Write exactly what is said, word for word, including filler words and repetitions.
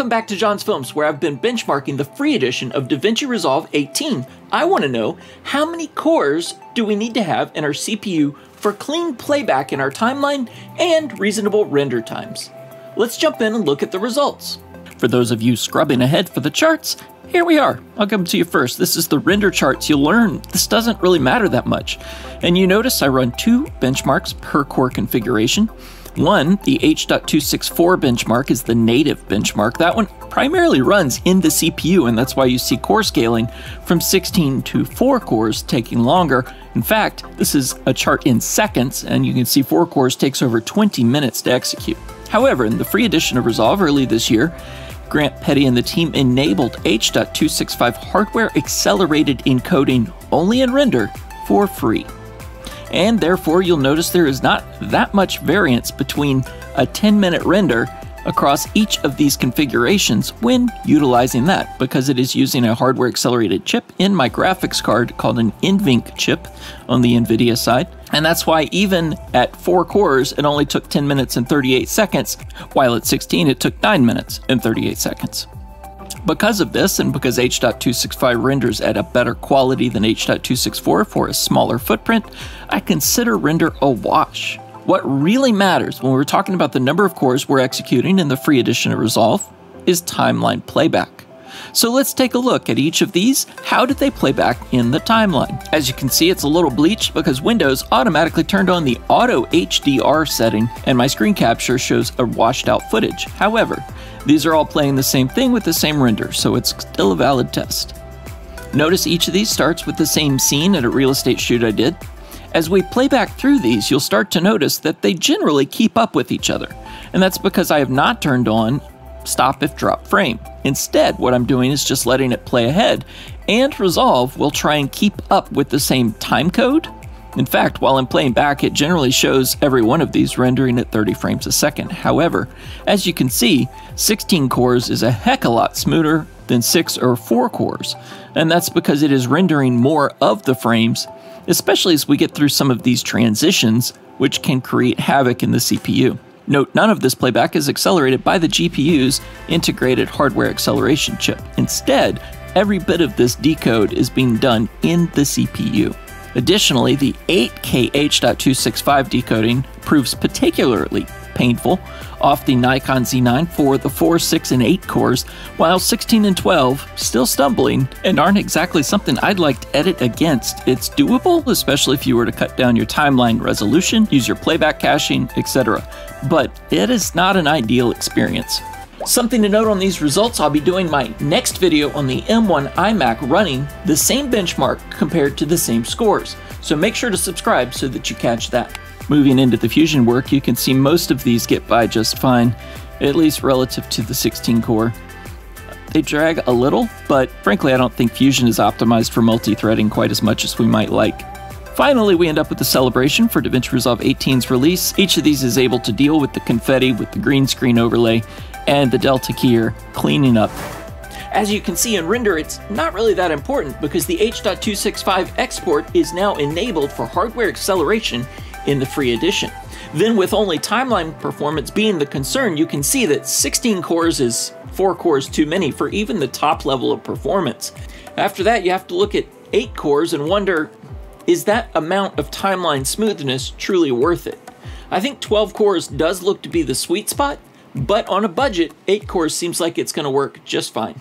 Welcome back to John's Films, where I've been benchmarking the free edition of DaVinci Resolve eighteen. I want to know, how many cores do we need to have in our C P U for clean playback in our timeline and reasonable render times? Let's jump in and look at the results. For those of you scrubbing ahead for the charts, here we are. I'll come to you first. This is the render charts. You'll learn this doesn't really matter that much. And you notice I run two benchmarks per core configuration. One, the H two sixty-four benchmark is the native benchmark. That one primarily runs in the C P U, and that's why you see core scaling from sixteen to four cores taking longer. In fact, this is a chart in seconds, and you can see four cores takes over twenty minutes to execute. However, in the free edition of Resolve early this year, Grant Petty and the team enabled H two sixty-five hardware accelerated encoding only in render for free. And therefore, you'll notice there is not that much variance between a ten minute render across each of these configurations when utilizing that, because it is using a hardware accelerated chip in my graphics card called an N V E N C chip on the Nvidia side. And that's why even at four cores, it only took ten minutes and thirty-eight seconds, while at sixteen, it took nine minutes and thirty-eight seconds. Because of this, and because H two sixty-five renders at a better quality than H two sixty-four for a smaller footprint, I consider render a wash. What really matters when we're talking about the number of cores we're executing in the free edition of Resolve is timeline playback. So let's take a look at each of these. How did they play back in the timeline? As you can see, it's a little bleached because Windows automatically turned on the auto H D R setting, and my screen capture shows a washed out footage. However, these are all playing the same thing with the same render, so it's still a valid test. Notice each of these starts with the same scene at a real estate shoot I did. As we play back through these, you'll start to notice that they generally keep up with each other, and that's because I have not turned on stop if drop frame. Instead, what I'm doing is just letting it play ahead, and Resolve will try and keep up with the same time code. In fact, while I'm playing back, it generally shows every one of these rendering at thirty frames a second. However, as you can see, sixteen cores is a heck of a lot smoother than six or four cores, and that's because it is rendering more of the frames, especially as we get through some of these transitions, which can create havoc in the C P U. Note, none of this playback is accelerated by the G P U's integrated hardware acceleration chip. Instead, every bit of this decode is being done in the C P U. Additionally, the eight K H two sixty-five decoding proves particularly painful off the Nikon Z nine for the four, six, and eight cores, while sixteen and twelve still stumbling and aren't exactly something I'd like to edit against. It's doable, especially if you were to cut down your timeline resolution, use your playback caching, et cetera. But it is not an ideal experience. Something to note on these results, I'll be doing my next video on the M one iMac running the same benchmark compared to the same scores. So make sure to subscribe so that you catch that. Moving into the Fusion work, you can see most of these get by just fine, at least relative to the sixteen core. They drag a little, but frankly I don't think Fusion is optimized for multi-threading quite as much as we might like. Finally, we end up with the celebration for DaVinci Resolve eighteen's release. Each of these is able to deal with the confetti with the green screen overlay and the Delta Keyer cleaning up. As you can see in render, it's not really that important because the H two sixty-five export is now enabled for hardware acceleration in the free edition. Then with only timeline performance being the concern, you can see that sixteen cores is four cores too many for even the top level of performance. After that, you have to look at eight cores and wonder, is that amount of timeline smoothness truly worth it? I think twelve cores does look to be the sweet spot, but on a budget, eight cores seems like it's going to work just fine.